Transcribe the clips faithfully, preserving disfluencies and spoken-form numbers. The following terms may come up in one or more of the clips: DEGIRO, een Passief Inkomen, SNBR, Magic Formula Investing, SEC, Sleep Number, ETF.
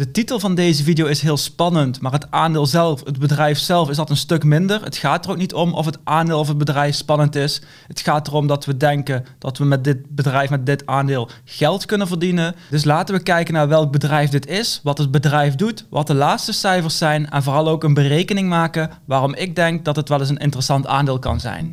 De titel van deze video is heel spannend, maar het aandeel zelf, het bedrijf zelf, is dat een stuk minder. Het gaat er ook niet om of het aandeel of het bedrijf spannend is. Het gaat erom dat we denken dat we met dit bedrijf, met dit aandeel, geld kunnen verdienen. Dus laten we kijken naar welk bedrijf dit is, wat het bedrijf doet, wat de laatste cijfers zijn en vooral ook een berekening maken waarom ik denk dat het wel eens een interessant aandeel kan zijn.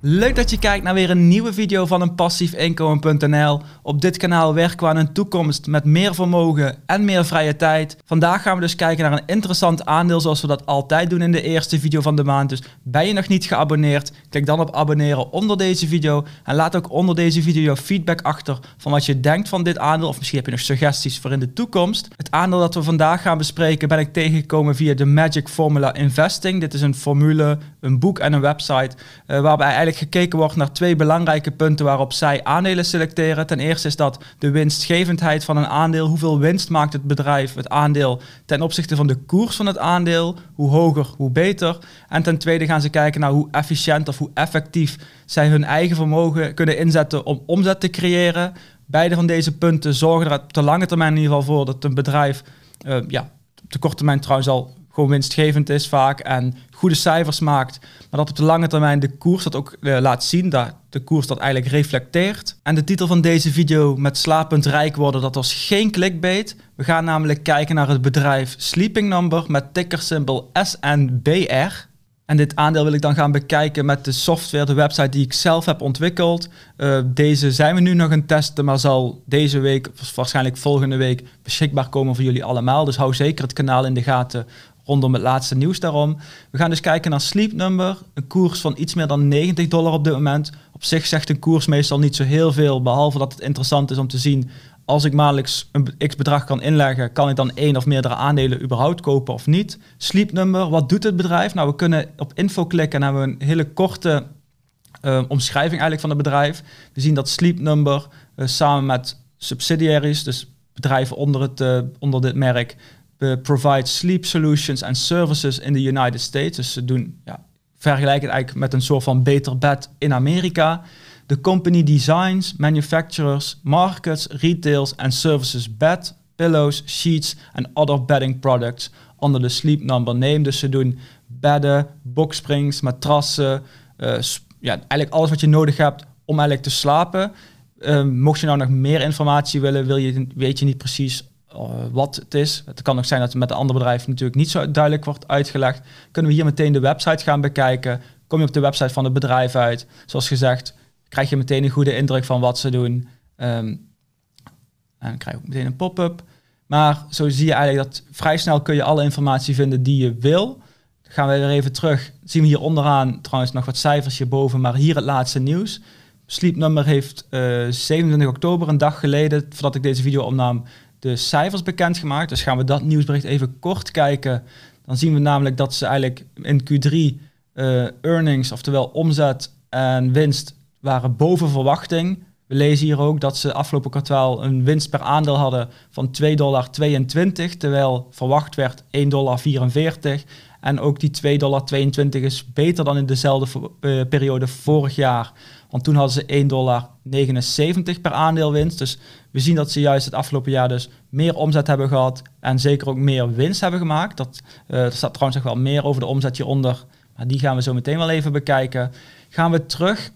Leuk dat je kijkt naar weer een nieuwe video van een passief inkomen punt n l. Op dit kanaal werken we aan een toekomst met meer vermogen en meer vrije tijd. Vandaag gaan we dus kijken naar een interessant aandeel zoals we dat altijd doen in de eerste video van de maand. Dus ben je nog niet geabonneerd? Klik dan op abonneren onder deze video. En laat ook onder deze video feedback achter van wat je denkt van dit aandeel. Of misschien heb je nog suggesties voor in de toekomst. Het aandeel dat we vandaag gaan bespreken ben ik tegengekomen via de Magic Formula Investing. Dit is een formule, een boek en een website uh, waarbij eigenlijk gekeken wordt naar twee belangrijke punten waarop zij aandelen selecteren. Ten eerste is dat de winstgevendheid van een aandeel. Hoeveel winst maakt het bedrijf, het aandeel, ten opzichte van de koers van het aandeel? Hoe hoger, hoe beter. En ten tweede gaan ze kijken naar hoe efficiënt of hoe effectief zij hun eigen vermogen kunnen inzetten om omzet te creëren. Beide van deze punten zorgen er op de lange termijn in ieder geval voor dat een bedrijf, uh, ja, op de korte termijn trouwens al gewoon winstgevend is vaak en goede cijfers maakt, maar dat op de lange termijn de koers dat ook uh, laat zien, dat de koers dat eigenlijk reflecteert. En de titel van deze video met slapend rijk worden, dat was geen clickbait. We gaan namelijk kijken naar het bedrijf Sleep Number met tickersymbol S N B R. En dit aandeel wil ik dan gaan bekijken met de software, de website die ik zelf heb ontwikkeld. Uh, deze zijn we nu nog aan het testen, maar zal deze week, waarschijnlijk volgende week, beschikbaar komen voor jullie allemaal. Dus hou zeker het kanaal in de gaten rondom het laatste nieuws daarom. We gaan dus kijken naar Sleep Number. Een koers van iets meer dan negentig dollar op dit moment. Op zich zegt een koers meestal niet zo heel veel. Behalve dat het interessant is om te zien, als ik maandelijks een x-bedrag kan inleggen, kan ik dan één of meerdere aandelen überhaupt kopen of niet. Sleep Number, wat doet het bedrijf? Nou, we kunnen op info klikken en hebben we een hele korte uh, omschrijving eigenlijk van het bedrijf. We zien dat Sleep Number uh, samen met subsidiaries, dus bedrijven onder, het, uh, onder dit merk, Uh, provide sleep solutions and services in the United States. Dus ze doen, ja, vergelijk het eigenlijk met een soort van beter bed in Amerika. De company designs, manufactures, markets, retails and services bed, pillows, sheets and other bedding products under the Sleep Number name. Dus ze doen bedden, boksprings, matrassen, uh, ja, eigenlijk alles wat je nodig hebt om eigenlijk te slapen. Uh, mocht je nou nog meer informatie willen, wil je, weet je niet precies Uh, wat het is. Het kan ook zijn dat het met een ander bedrijf natuurlijk niet zo duidelijk wordt uitgelegd. Kunnen we hier meteen de website gaan bekijken. Kom je op de website van het bedrijf uit. Zoals gezegd, krijg je meteen een goede indruk van wat ze doen. Um, en dan krijg je ook meteen een pop-up. Maar zo zie je eigenlijk dat vrij snel kun je alle informatie vinden die je wil. Dan gaan we weer even terug. Zien we hier onderaan trouwens nog wat cijfers hierboven, maar hier het laatste nieuws. Sleep Number heeft uh, zevenentwintig oktober, een dag geleden, voordat ik deze video opnam, de cijfers bekendgemaakt. Dus gaan we dat nieuwsbericht even kort kijken. Dan zien we namelijk dat ze eigenlijk in Q drie uh, earnings, oftewel omzet en winst, waren boven verwachting. We lezen hier ook dat ze afgelopen kwartaal een winst per aandeel hadden van twee dollar tweeëntwintig, terwijl verwacht werd één dollar vierenveertig. En ook die twee dollar tweeëntwintig is beter dan in dezelfde uh, periode vorig jaar. Want toen hadden ze één dollar negenenzeventig per aandeel winst. Dus we zien dat ze juist het afgelopen jaar dus meer omzet hebben gehad. En zeker ook meer winst hebben gemaakt. Dat, uh, er staat trouwens nog wel meer over de omzet hieronder. Maar die gaan we zo meteen wel even bekijken. Gaan we terug.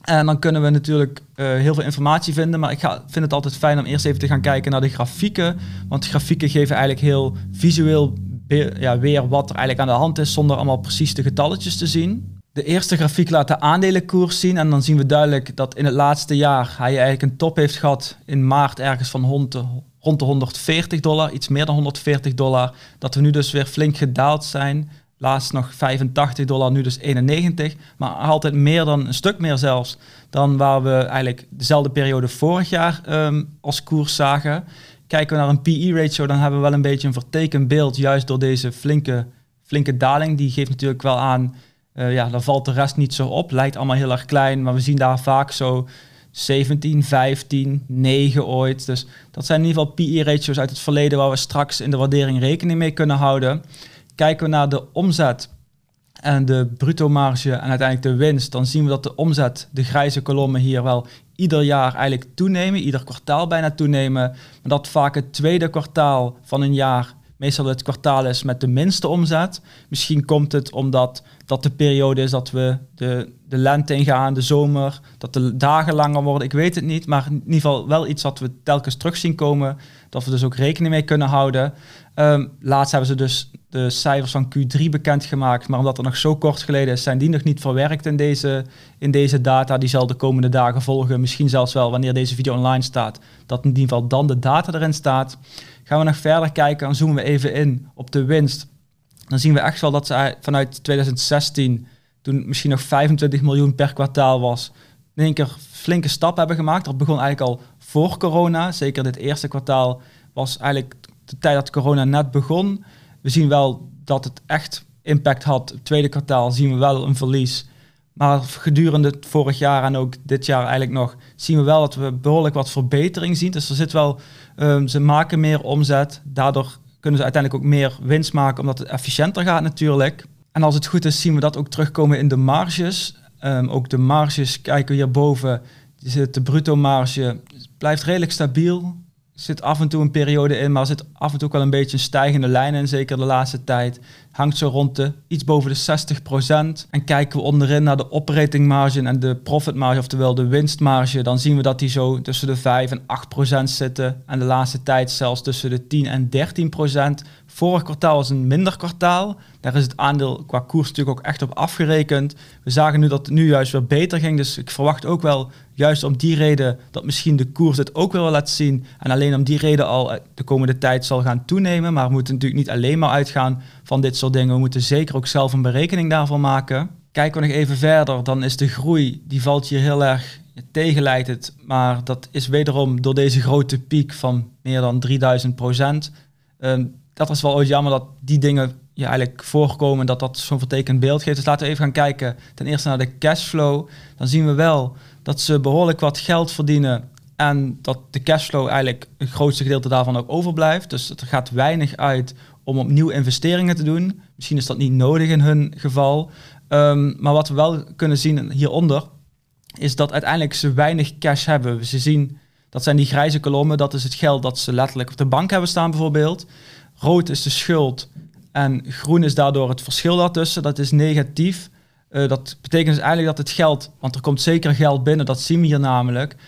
En dan kunnen we natuurlijk uh, heel veel informatie vinden. Maar ik ga, vind het altijd fijn om eerst even te gaan kijken naar de grafieken. Want grafieken geven eigenlijk heel visueel weer, ja, weer wat er eigenlijk aan de hand is. Zonder allemaal precies de getalletjes te zien. De eerste grafiek laat de aandelenkoers zien en dan zien we duidelijk dat in het laatste jaar hij eigenlijk een top heeft gehad in maart ergens van rond de, rond de honderdveertig dollar, iets meer dan honderdveertig dollar. Dat we nu dus weer flink gedaald zijn, laatst nog vijfentachtig dollar, nu dus eenennegentig. Maar altijd meer dan, een stuk meer zelfs, dan waar we eigenlijk dezelfde periode vorig jaar um, als koers zagen. Kijken we naar een P E ratio, dan hebben we wel een beetje een vertekend beeld, juist door deze flinke, flinke daling. Die geeft natuurlijk wel aan, Uh, ja, dan valt de rest niet zo op. Lijkt allemaal heel erg klein, maar we zien daar vaak zo zeventien, vijftien, negen ooit. Dus dat zijn in ieder geval P E ratio's uit het verleden waar we straks in de waardering rekening mee kunnen houden. Kijken we naar de omzet en de bruto marge en uiteindelijk de winst, dan zien we dat de omzet, de grijze kolommen hier, wel ieder jaar eigenlijk toenemen, ieder kwartaal bijna toenemen. Maar dat vaak het tweede kwartaal van een jaar meestal het kwartaal is met de minste omzet. Misschien komt het omdat dat de periode is dat we de, de lente ingaan, de zomer, dat de dagen langer worden. Ik weet het niet, maar in ieder geval wel iets dat we telkens terug zien komen. Dat we dus ook rekening mee kunnen houden. Um, laatst hebben ze dus de cijfers van Q drie bekendgemaakt. Maar omdat er nog zo kort geleden is, zijn die nog niet verwerkt in deze, in deze data. Die zal de komende dagen volgen. Misschien zelfs wel wanneer deze video online staat. Dat in ieder geval dan de data erin staat. Gaan we nog verder kijken en zoomen we even in op de winst. Dan zien we echt wel dat ze vanuit twintig zestien, toen misschien nog vijfentwintig miljoen per kwartaal was, in één keer flinke stap hebben gemaakt. Dat begon eigenlijk al voor corona. Zeker dit eerste kwartaal was eigenlijk de tijd dat corona net begon. We zien wel dat het echt impact had. Het tweede kwartaal zien we wel een verlies. Maar gedurende het vorig jaar en ook dit jaar eigenlijk nog, zien we wel dat we behoorlijk wat verbetering zien. Dus er zit wel, um, ze maken meer omzet. Daardoor kunnen ze uiteindelijk ook meer winst maken, omdat het efficiënter gaat natuurlijk. En als het goed is, zien we dat ook terugkomen in de marges. Um, ook de marges, kijken we hierboven, zit de bruto marge, blijft redelijk stabiel. Er zit af en toe een periode in, maar er zit af en toe ook wel een beetje een stijgende lijn in, zeker de laatste tijd. Hangt zo rond de iets boven de zestig procent. En kijken we onderin naar de operating marge en de profitmarge, oftewel de winstmarge, dan zien we dat die zo tussen de vijf en acht procent zitten. En de laatste tijd zelfs tussen de tien en dertien procent. Vorig kwartaal was een minder kwartaal. Daar is het aandeel qua koers natuurlijk ook echt op afgerekend. We zagen nu dat het nu juist weer beter ging. Dus ik verwacht ook wel, juist om die reden, dat misschien de koers het ook weer wel laat zien. En alleen om die reden al de komende tijd zal gaan toenemen. Maar we moeten natuurlijk niet alleen maar uitgaan van dit soort dingen. We moeten zeker ook zelf een berekening daarvan maken. Kijken we nog even verder, dan is de groei, die valt hier heel erg tegen, lijkt het. Maar dat is wederom door deze grote piek van meer dan drieduizend procent. Um, dat is wel ooit jammer dat die dingen ja, eigenlijk voorkomen, dat dat zo'n vertekend beeld geeft. Dus laten we even gaan kijken ten eerste naar de cashflow. Dan zien we wel dat ze behoorlijk wat geld verdienen en dat de cashflow eigenlijk het grootste gedeelte daarvan ook overblijft. Dus er gaat weinig uit om opnieuw investeringen te doen. Misschien is dat niet nodig in hun geval. Um, maar wat we wel kunnen zien hieronder is dat uiteindelijk ze weinig cash hebben. Ze zien, dat zijn die grijze kolommen, dat is het geld dat ze letterlijk op de bank hebben staan bijvoorbeeld. Rood is de schuld en groen is daardoor het verschil daartussen. Dat is negatief. Uh, dat betekent dus eigenlijk dat het geld, want er komt zeker geld binnen, dat zien we hier namelijk. Uh,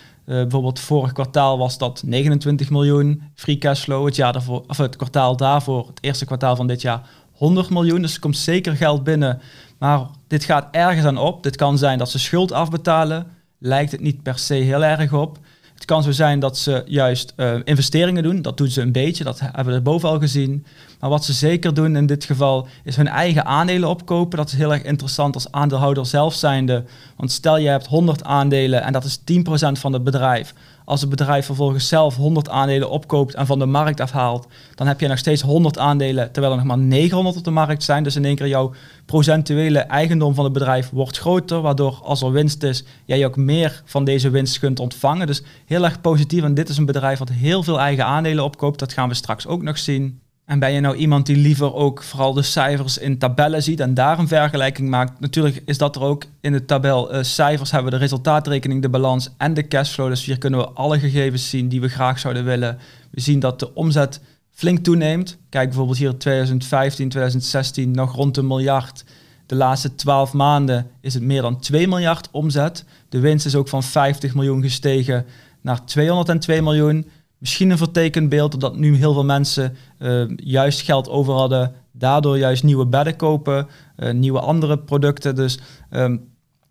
bijvoorbeeld vorig kwartaal was dat negenentwintig miljoen free cashflow. Het jaar daarvoor, of het kwartaal daarvoor, het eerste kwartaal van dit jaar, honderd miljoen. Dus er komt zeker geld binnen. Maar dit gaat ergens aan op. Dit kan zijn dat ze schuld afbetalen. Lijkt het niet per se heel erg op. Het kan zo zijn dat ze juist uh, investeringen doen. Dat doen ze een beetje. Dat hebben we boven al gezien. Maar wat ze zeker doen in dit geval is hun eigen aandelen opkopen. Dat is heel erg interessant als aandeelhouder zelf zijnde. Want stel je hebt honderd aandelen en dat is tien procent van het bedrijf. Als het bedrijf vervolgens zelf honderd aandelen opkoopt en van de markt afhaalt, dan heb je nog steeds honderd aandelen, terwijl er nog maar negenhonderd op de markt zijn. Dus in één keer jouw procentuele eigendom van het bedrijf wordt groter, waardoor als er winst is, jij ook meer van deze winst kunt ontvangen. Dus heel erg positief. En dit is een bedrijf dat heel veel eigen aandelen opkoopt. Dat gaan we straks ook nog zien. En ben je nou iemand die liever ook vooral de cijfers in tabellen ziet en daar een vergelijking maakt? Natuurlijk is dat er ook in de tabel. Uh, cijfers hebben we de resultaatrekening, de balans en de cashflow. Dus hier kunnen we alle gegevens zien die we graag zouden willen. We zien dat de omzet flink toeneemt. Kijk bijvoorbeeld hier twintig vijftien, twintig zestien nog rond een miljard. De laatste twaalf maanden is het meer dan twee miljard omzet. De winst is ook van vijftig miljoen gestegen naar tweehonderdtwee miljoen. Misschien een vertekend beeld, omdat nu heel veel mensen uh, juist geld over hadden, daardoor juist nieuwe bedden kopen, uh, nieuwe andere producten. Dus um,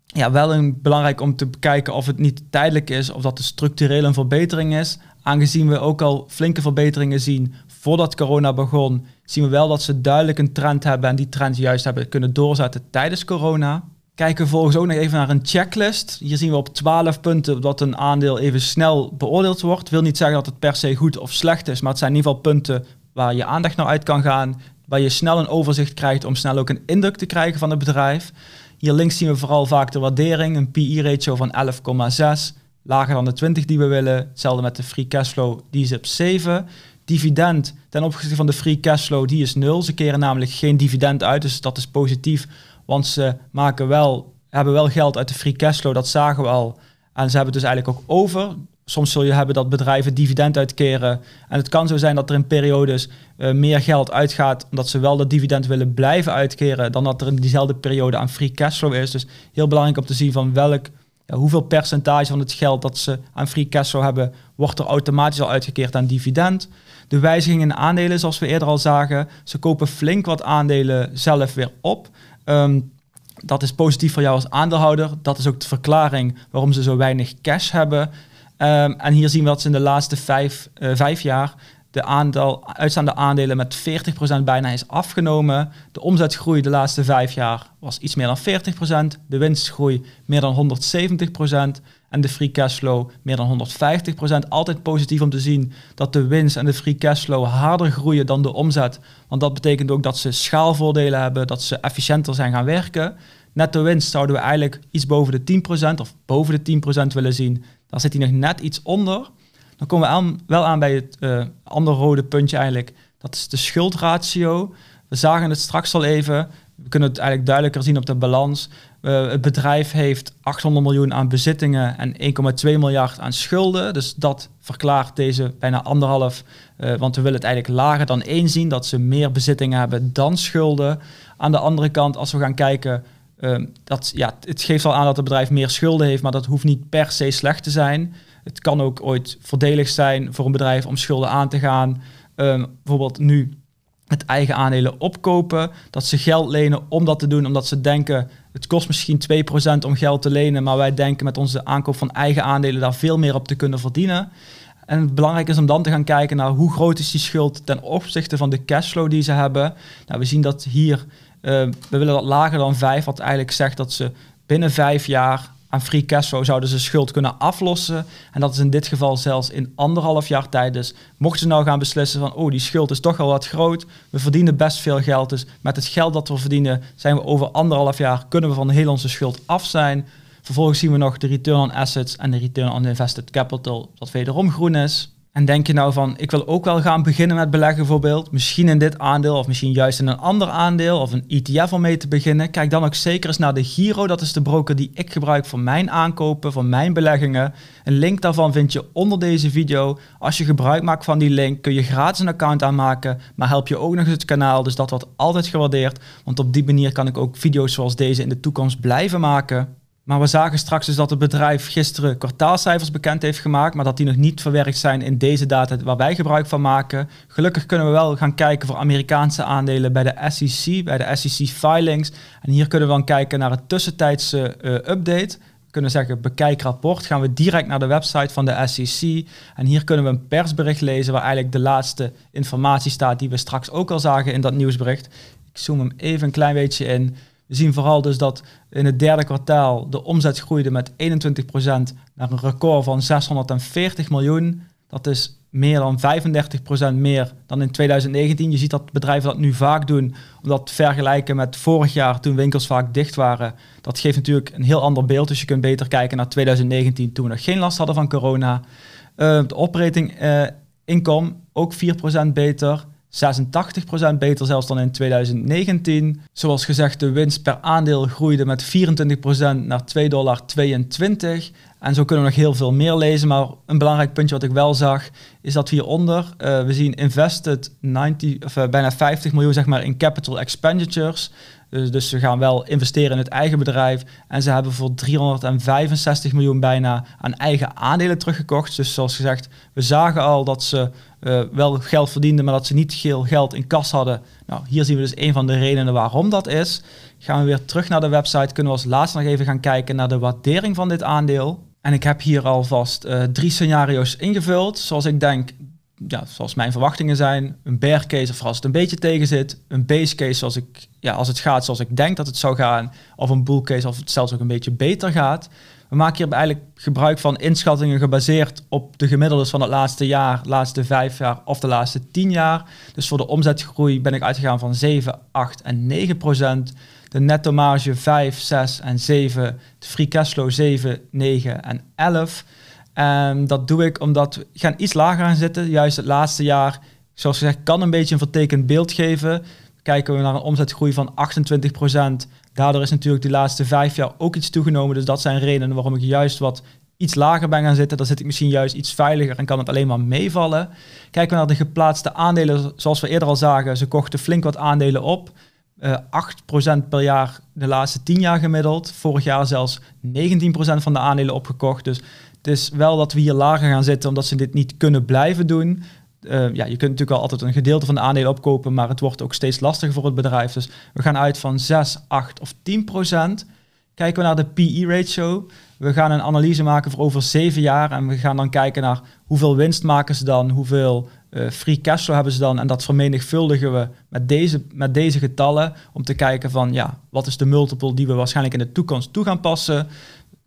ja, wel een, belangrijk om te bekijken of het niet tijdelijk is, of dat het structureel een verbetering is. Aangezien we ook al flinke verbeteringen zien voordat corona begon, zien we wel dat ze duidelijk een trend hebben en die trend juist hebben kunnen doorzetten tijdens corona. Kijken we volgens ook nog even naar een checklist. Hier zien we op twaalf punten dat een aandeel even snel beoordeeld wordt. Wil niet zeggen dat het per se goed of slecht is, maar het zijn in ieder geval punten waar je aandacht naar uit kan gaan, waar je snel een overzicht krijgt om snel ook een indruk te krijgen van het bedrijf. Hier links zien we vooral vaak de waardering, een P E ratio van elf komma zes, lager dan de twintig die we willen. Hetzelfde met de free cashflow, die is op zeven. Dividend ten opzichte van de free cashflow, die is nul. Ze keren namelijk geen dividend uit, dus dat is positief. Want ze maken wel, hebben wel geld uit de free cashflow, dat zagen we al. En ze hebben het dus eigenlijk ook over. Soms zul je hebben dat bedrijven dividend uitkeren. En het kan zo zijn dat er in periodes uh, meer geld uitgaat, omdat ze wel dat dividend willen blijven uitkeren, dan dat er in diezelfde periode aan free cashflow is. Dus heel belangrijk om te zien van welk, ja, hoeveel percentage van het geld dat ze aan free cashflow hebben, wordt er automatisch al uitgekeerd aan dividend. De wijziging in aandelen, zoals we eerder al zagen. Ze kopen flink wat aandelen zelf weer op. Um, dat is positief voor jou als aandeelhouder. Dat is ook de verklaring waarom ze zo weinig cash hebben. Um, en hier zien we dat ze in de laatste vijf, uh, vijf jaar de aantal uitstaande aandelen met veertig procent bijna is afgenomen. De omzetgroei de laatste vijf jaar was iets meer dan veertig procent. De winstgroei meer dan honderdzeventig procent. En de free cashflow meer dan honderdvijftig procent. Altijd positief om te zien dat de winst en de free cashflow harder groeien dan de omzet. Want dat betekent ook dat ze schaalvoordelen hebben, dat ze efficiënter zijn gaan werken. Netto winst zouden we eigenlijk iets boven de tien procent of boven de tien procent willen zien. Daar zit hij nog net iets onder. Dan komen we aan, wel aan bij het uh, andere rode puntje eigenlijk. Dat is de schuldratio. We zagen het straks al even. We kunnen het eigenlijk duidelijker zien op de balans. Uh, het bedrijf heeft achthonderd miljoen aan bezittingen en één komma twee miljard aan schulden. Dus dat verklaart deze bijna anderhalf. Uh, want we willen het eigenlijk lager dan één zien. Dat ze meer bezittingen hebben dan schulden. Aan de andere kant, als we gaan kijken... Um, dat, ja, het geeft al aan dat het bedrijf meer schulden heeft, maar dat hoeft niet per se slecht te zijn. Het kan ook ooit voordelig zijn voor een bedrijf om schulden aan te gaan. Um, bijvoorbeeld nu het eigen aandelen opkopen. Dat ze geld lenen om dat te doen, omdat ze denken... het kost misschien twee procent om geld te lenen... maar wij denken met onze aankoop van eigen aandelen daar veel meer op te kunnen verdienen. En het belangrijk is om dan te gaan kijken naar hoe groot is die schuld... ten opzichte van de cashflow die ze hebben. Nou, we zien dat hier... Uh, we willen dat lager dan vijf, wat eigenlijk zegt dat ze binnen vijf jaar aan free cashflow zouden ze schuld kunnen aflossen. En dat is in dit geval zelfs in anderhalf jaar tijd. Dus mochten ze nou gaan beslissen van, oh, die schuld is toch al wat groot. We verdienen best veel geld, dus met het geld dat we verdienen zijn we over anderhalf jaar, kunnen we van heel onze schuld af zijn. Vervolgens zien we nog de return on assets en de return on invested capital, dat wederom groen is. En denk je nou van, ik wil ook wel gaan beginnen met beleggen bijvoorbeeld. Misschien in dit aandeel of misschien juist in een ander aandeel of een E T F om mee te beginnen. Kijk dan ook zeker eens naar DEGIRO. Dat is de broker die ik gebruik voor mijn aankopen, voor mijn beleggingen. Een link daarvan vind je onder deze video. Als je gebruik maakt van die link kun je gratis een account aanmaken. Maar help je ook nog eens het kanaal. Dus dat wordt altijd gewaardeerd. Want op die manier kan ik ook video's zoals deze in de toekomst blijven maken. Maar we zagen straks dus dat het bedrijf gisteren kwartaalcijfers bekend heeft gemaakt, maar dat die nog niet verwerkt zijn in deze data waar wij gebruik van maken. Gelukkig kunnen we wel gaan kijken voor Amerikaanse aandelen bij de S E C, bij de S E C filings. En hier kunnen we dan kijken naar het tussentijdse uh, update. We kunnen zeggen bekijk rapport, gaan we direct naar de website van de S E C. En hier kunnen we een persbericht lezen waar eigenlijk de laatste informatie staat die we straks ook al zagen in dat nieuwsbericht. Ik zoom hem even een klein beetje in. We zien vooral dus dat in het derde kwartaal de omzet groeide met eenentwintig procent naar een record van zeshonderdveertig miljoen. Dat is meer dan vijfendertig procent meer dan in twintig negentien. Je ziet dat bedrijven dat nu vaak doen, omdat vergelijken met vorig jaar toen winkels vaak dicht waren. Dat geeft natuurlijk een heel ander beeld, dus je kunt beter kijken naar twintig negentien toen we nog geen last hadden van corona. Uh, de operating uh, income ook vier procent beter. zesentachtig procent beter zelfs dan in twintig negentien. Zoals gezegd, de winst per aandeel groeide met vierentwintig procent naar twee komma tweeëntwintig dollar. En zo kunnen we nog heel veel meer lezen. Maar een belangrijk puntje wat ik wel zag, is dat hieronder. Uh, we zien invested negentig, of, uh, bijna vijftig miljoen zeg maar, in capital expenditures. Dus, dus ze gaan wel investeren in het eigen bedrijf. En ze hebben voor driehonderdvijfenzestig miljoen bijna aan eigen aandelen teruggekocht. Dus zoals gezegd, we zagen al dat ze uh, wel geld verdienden, maar dat ze niet veel geld in kas hadden. Nou, hier zien we dus een van de redenen waarom dat is. Gaan we weer terug naar de website. Kunnen we als laatste nog even gaan kijken naar de waardering van dit aandeel. En ik heb hier alvast uh, drie scenario's ingevuld. Zoals ik denk... Ja, zoals mijn verwachtingen zijn, een bear case of als het een beetje tegen zit, een base case zoals ik, ja, als het gaat zoals ik denk dat het zou gaan, of een bull case of het zelfs ook een beetje beter gaat. We maken hier eigenlijk gebruik van inschattingen gebaseerd op de gemiddeldes van het laatste jaar, laatste vijf jaar of de laatste tien jaar. Dus voor de omzetgroei ben ik uitgegaan van zeven, acht en negen procent. De netto marge vijf, zes en zeven. De free cashflow zeven, negen en elf. En dat doe ik omdat we gaan iets lager aan zitten. Juist het laatste jaar, zoals gezegd, kan een beetje een vertekend beeld geven. Kijken we naar een omzetgroei van achtentwintig procent Daardoor is natuurlijk die laatste vijf jaar ook iets toegenomen. Dus dat zijn redenen waarom ik juist wat iets lager ben gaan zitten. Dan zit ik misschien juist iets veiliger en kan het alleen maar meevallen. Kijken we naar de geplaatste aandelen. Zoals we eerder al zagen, ze kochten flink wat aandelen op. Uh, acht procent per jaar de laatste tien jaar gemiddeld. Vorig jaar zelfs negentien procent van de aandelen opgekocht. Dus het is wel dat we hier lager gaan zitten omdat ze dit niet kunnen blijven doen. Uh, ja, je kunt natuurlijk al altijd een gedeelte van de aandelen opkopen, maar het wordt ook steeds lastiger voor het bedrijf. Dus we gaan uit van zes, acht of tien procent. Kijken we naar de P E ratio. We gaan een analyse maken voor over zeven jaar en we gaan dan kijken naar hoeveel winst maken ze dan, hoeveel uh, free cashflow hebben ze dan. En dat vermenigvuldigen we met deze, met deze getallen om te kijken van ja, wat is de multiple die we waarschijnlijk in de toekomst toe gaan passen.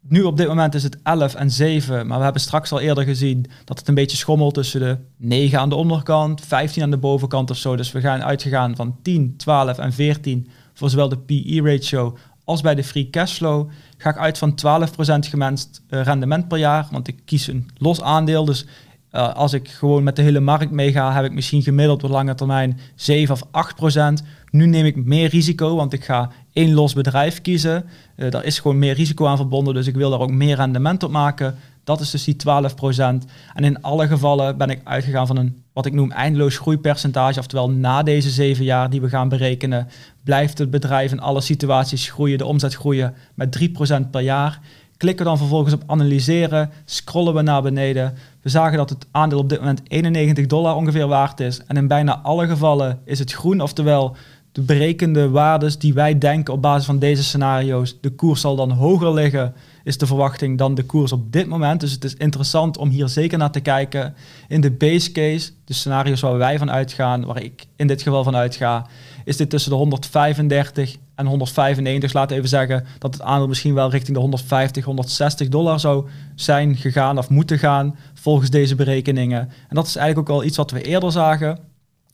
Nu op dit moment is het elf en zeven, maar we hebben straks al eerder gezien dat het een beetje schommelt tussen de negen aan de onderkant, vijftien aan de bovenkant of zo. Dus we gaan uitgegaan van tien, twaalf en veertien voor zowel de P E ratio als bij de free cashflow. Ga ik uit van twaalf procent gewenst uh, rendement per jaar, want ik kies een los aandeel. Dus uh, als ik gewoon met de hele markt meega, heb ik misschien gemiddeld op lange termijn zeven of acht procent. Nu neem ik meer risico, want ik ga één los bedrijf kiezen. Uh, daar is gewoon meer risico aan verbonden, dus ik wil daar ook meer rendement op maken. Dat is dus die twaalf procent. En in alle gevallen ben ik uitgegaan van een, wat ik noem, eindeloos groeipercentage. Oftewel, na deze zeven jaar die we gaan berekenen, blijft het bedrijf in alle situaties groeien, de omzet groeien met drie procent per jaar. Klikken we dan vervolgens op analyseren, scrollen we naar beneden. We zagen dat het aandeel op dit moment eenennegentig dollar ongeveer waard is. En in bijna alle gevallen is het groen, oftewel de berekende waardes die wij denken op basis van deze scenario's. De koers zal dan hoger liggen, is de verwachting, dan de koers op dit moment. Dus het is interessant om hier zeker naar te kijken. In de base case, de scenario's waar wij van uitgaan, waar ik in dit geval van uitga, is dit tussen de honderdvijfendertig en honderdvijfennegentig. Dus laten we even zeggen dat het aandeel misschien wel richting de honderdvijftig, honderdzestig dollar zou zijn gegaan of moeten gaan volgens deze berekeningen. En dat is eigenlijk ook al iets wat we eerder zagen.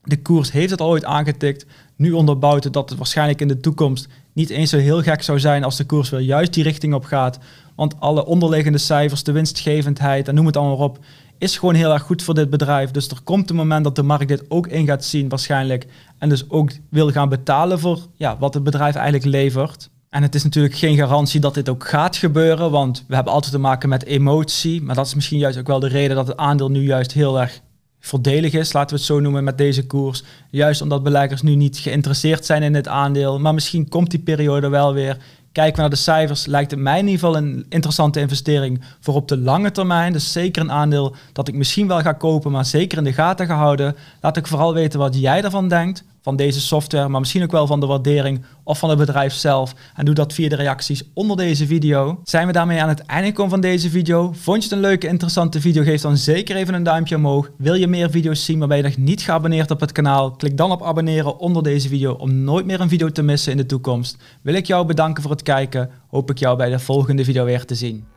De koers heeft het al ooit aangetikt. Nu onderbouwt het dat het waarschijnlijk in de toekomst niet eens zo heel gek zou zijn als de koers weer juist die richting op gaat. Want alle onderliggende cijfers, de winstgevendheid en noem het allemaal op, is gewoon heel erg goed voor dit bedrijf. Dus er komt een moment dat de markt dit ook in gaat zien waarschijnlijk. En dus ook wil gaan betalen voor ja, wat het bedrijf eigenlijk levert. En het is natuurlijk geen garantie dat dit ook gaat gebeuren, want we hebben altijd te maken met emotie. Maar dat is misschien juist ook wel de reden dat het aandeel nu juist heel erg voordelig is, laten we het zo noemen, met deze koers. Juist omdat beleggers nu niet geïnteresseerd zijn in dit aandeel. Maar misschien komt die periode wel weer. Kijken we naar de cijfers, lijkt het mij in ieder geval een interessante investering voor op de lange termijn. Dus zeker een aandeel dat ik misschien wel ga kopen, maar zeker in de gaten ga houden. Laat ik vooral weten wat jij ervan denkt, van deze software, maar misschien ook wel van de waardering of van het bedrijf zelf. En doe dat via de reacties onder deze video. Zijn we daarmee aan het einde gekomen van deze video? Vond je het een leuke, interessante video? Geef dan zeker even een duimpje omhoog. Wil je meer video's zien waarbij je nog niet geabonneerd op het kanaal? Klik dan op abonneren onder deze video om nooit meer een video te missen in de toekomst. Wil ik jou bedanken voor het kijken. Hoop ik jou bij de volgende video weer te zien.